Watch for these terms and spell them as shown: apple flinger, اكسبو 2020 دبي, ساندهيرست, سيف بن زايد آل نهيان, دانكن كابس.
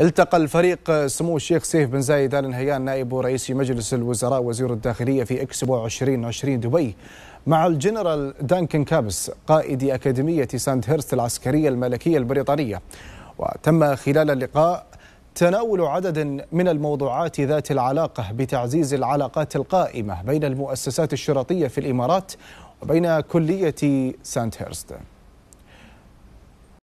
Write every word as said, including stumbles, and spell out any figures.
التقى الفريق سمو الشيخ سيف بن زايد آل نهيان نائب رئيس مجلس الوزراء وزير الداخلية في اكسبو عشرين عشرين دبي مع الجنرال دانكن كابس قائد أكاديمية ساندهيرست العسكرية الملكية البريطانية. وتم خلال اللقاء تناول عدد من الموضوعات ذات العلاقة بتعزيز العلاقات القائمة بين المؤسسات الشرطية في الإمارات وبين كلية ساندهيرست.